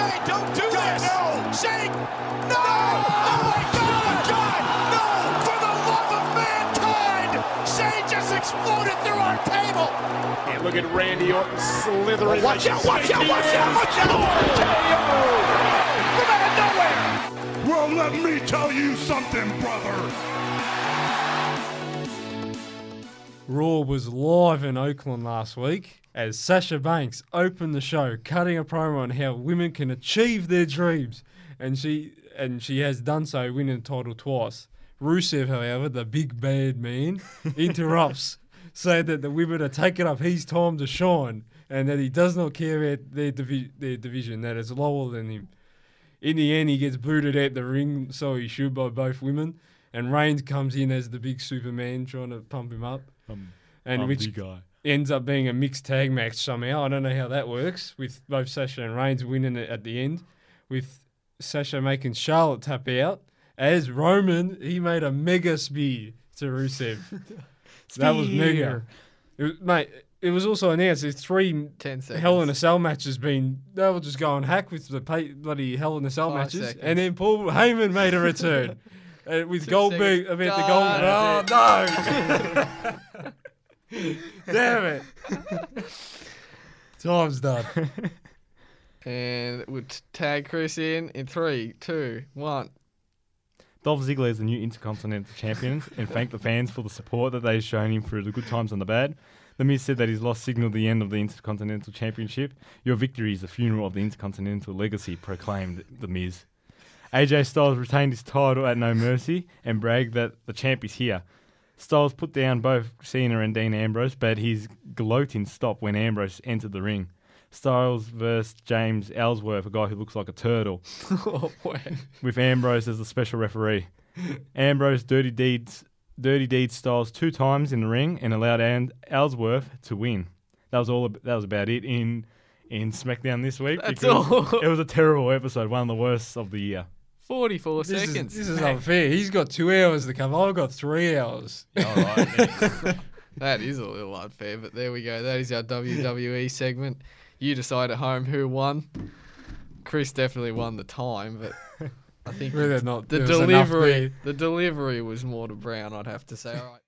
Shane, don't do this! No. Shane, no! Oh my God! God, no! For the love of mankind! Shane just exploded through our table! And look at Randy Orton slithering. Watch out! Watch out! Watch out! Watch out! Come out of nowhere! Well, let me tell you something, brother. Raw was live in Oakland last week as Sasha Banks opened the show, cutting a promo on how women can achieve their dreams, and she has done so, winning the title twice. Rusev, however, the big bad man, interrupts, saying that the women are taking up his time to shine, and that he does not care about their division, that is lower than him. In the end, he gets booted out the ring, so he should, by both women, and Reigns comes in as the big Superman trying to pump him up. And which guy ends up being a mixed tag match somehow. I don't know how that works, with both Sasha and Reigns winning it at the end, with Sasha making Charlotte tap out. As Roman, he made a mega spear to Rusev. That was mega. Mate, it was also announced there's 3 10 seconds Hell in a Cell matches been... They were just going hack with the bloody Hell in a Cell matches. Seconds. And then Paul Heyman made a return. With Goldberg about the Goldberg. Oh, no! Damn it. Time's done. And we'll tag Chris in 3, 2, 1. Dolph Ziggler is the new Intercontinental Champion and thanked the fans for the support that they've shown him through the good times and the bad. The Miz said that he's lost signal at the end of the Intercontinental Championship. Your victory is the funeral of the Intercontinental Legacy, proclaimed the Miz. AJ Styles retained his title at No Mercy and bragged that the champ is here. Styles put down both Cena and Dean Ambrose, but his gloating stopped when Ambrose entered the ring. Styles versus James Ellsworth, a guy who looks like a turtle, oh, boy, with Ambrose as the special referee. Ambrose dirty deeds Styles 2 times in the ring and allowed Ellsworth to win. That was about it in SmackDown this week. That's all. It was a terrible episode, one of the worst of the year. 44 seconds. This is unfair. He's got 2 hours to come. I've got 3 hours. All right. That is a little unfair, but there we go. That is our WWE segment. You decide at home who won. Chris definitely won the time, but I think really the delivery was more to Brown, I'd have to say. All right.